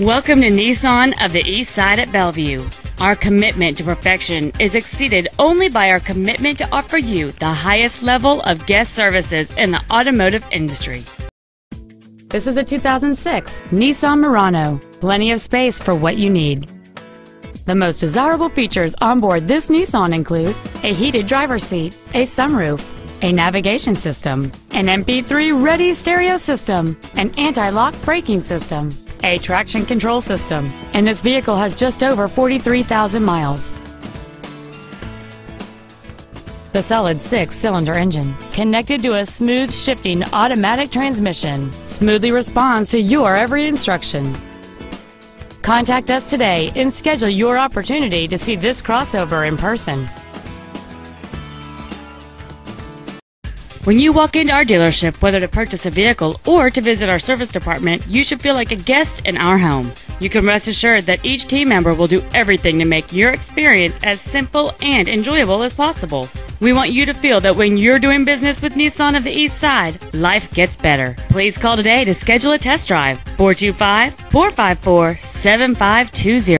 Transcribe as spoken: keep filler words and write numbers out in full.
Welcome to Nissan of the East Side at Bellevue. Our commitment to perfection is exceeded only by our commitment to offer you the highest level of guest services in the automotive industry. This is a two thousand six Nissan Murano. Plenty of space for what you need. The most desirable features on board this Nissan include a heated driver's seat, a sunroof, a navigation system, an M P three ready stereo system, an anti-lock braking system, a traction control system, and this vehicle has just over forty-three thousand miles. The solid six-cylinder engine, connected to a smooth shifting automatic transmission, smoothly responds to your every instruction. Contact us today and schedule your opportunity to see this crossover in person. When you walk into our dealership, whether to purchase a vehicle or to visit our service department, you should feel like a guest in our home. You can rest assured that each team member will do everything to make your experience as simple and enjoyable as possible. We want you to feel that when you're doing business with Nissan of the East Side, life gets better. Please call today to schedule a test drive. four two five, four five four, seven five two zero.